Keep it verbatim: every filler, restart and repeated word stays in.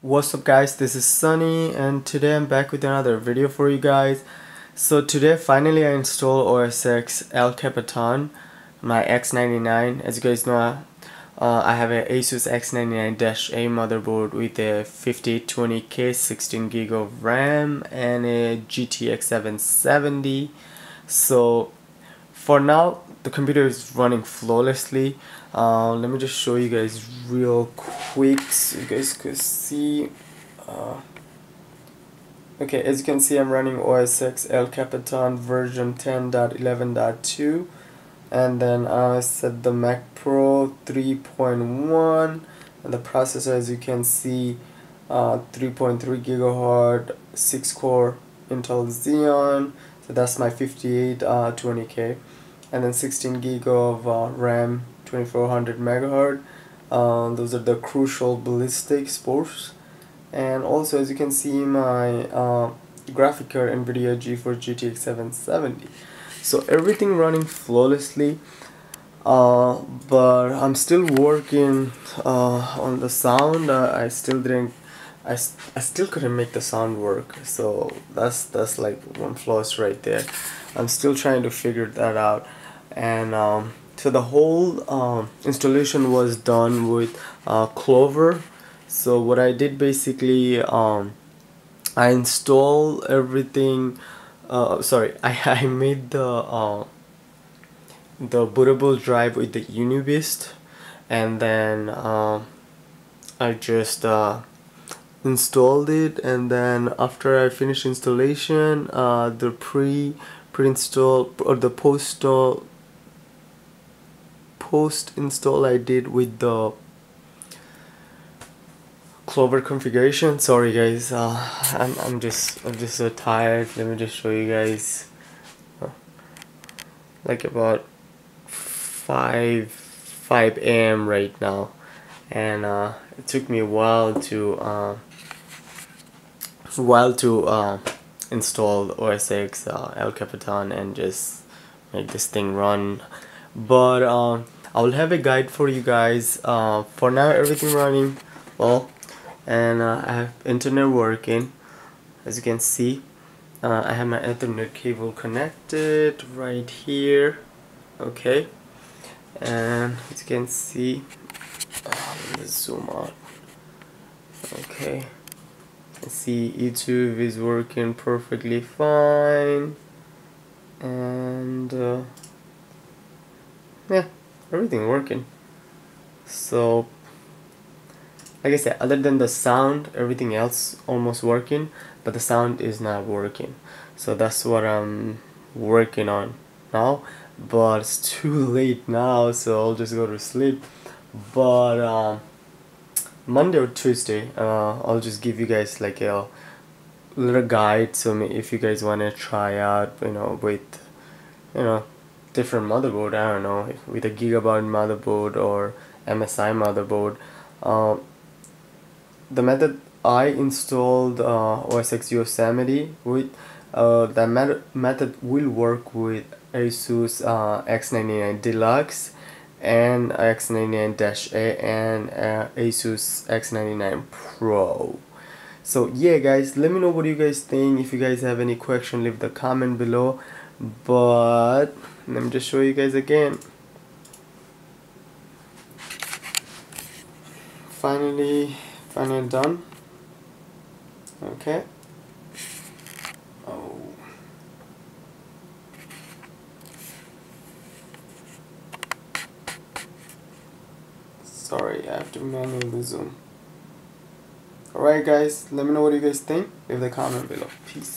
What's up guys, this is Sunny and today I'm back with another video for you guys. So today finally I installed O S X El Capitan, my X ninety-nine. As you guys know, uh, I have an Asus X ninety-nine dash A motherboard with a fifty twenty K sixteen gig of RAM and a G T X seven seventy. So for now the computer is running flawlessly. Uh, let me just show you guys real quick so you guys could see. Uh, okay, as you can see, I'm running O S X El Capitan version ten point eleven point two, and then I set the Mac Pro three point one, and the processor, as you can see, uh, three point three gigahertz, six core Intel Xeon. So that's my fifty-eight twenty K. And then sixteen gig of uh, RAM, twenty-four hundred megahertz. Um, those are the crucial ballistic sports. And also, as you can see, my uh, graphic card NVIDIA GeForce G T X seven seventy. So everything running flawlessly. Uh, but I'm still working uh, on the sound. Uh, I still didn't. I, I still couldn't make the sound work, so that's that's like one flaw right there. I'm still trying to figure that out. And um, so the whole um, installation was done with uh, Clover. So what I did basically, um, I installed everything. Uh, sorry, I, I made the uh, the bootable drive with the UniBeast, and then uh, I just uh, installed it. And then after I finished installation, uh, the pre pre-install or the post post install I did with the Clover configuration. Sorry guys, uh, I'm I'm just I'm just so tired. Let me just show you guys. Like about five a m right now, and uh, it took me a while to. Uh, while to uh, install O S X uh, El Capitan and just make this thing run. But uh, I will have a guide for you guys. Uh, for now everything running well, and uh, I have internet working. As you can see, uh, I have my Ethernet cable connected right here. Okay, and as you can see, uh, let me zoom out. Okay, see, YouTube is working perfectly fine, and uh, yeah, everything working. So like I said, other than the sound, everything else almost working, but the sound is not working. So that's what I'm working on now, but it's too late now, so I'll just go to sleep. But um Monday or Tuesday, uh, I'll just give you guys like a little guide. So if you guys want to try out, you know, with, you know, different motherboard, I don't know, with a Gigabyte motherboard or M S I motherboard, uh, the method I installed uh, O S X Yosemite with, uh, that met method will work with Asus uh, X ninety-nine Deluxe and X ninety-nine dash A and uh, Asus X ninety-nine Pro. So yeah guys, let me know what you guys think. If you guys have any question, leave the comment below. But let me just show you guys again. Finally, finally done. Okay. Oh. Sorry, I have to manually zoom. Alright guys, let me know what you guys think. Leave the comment below. Peace.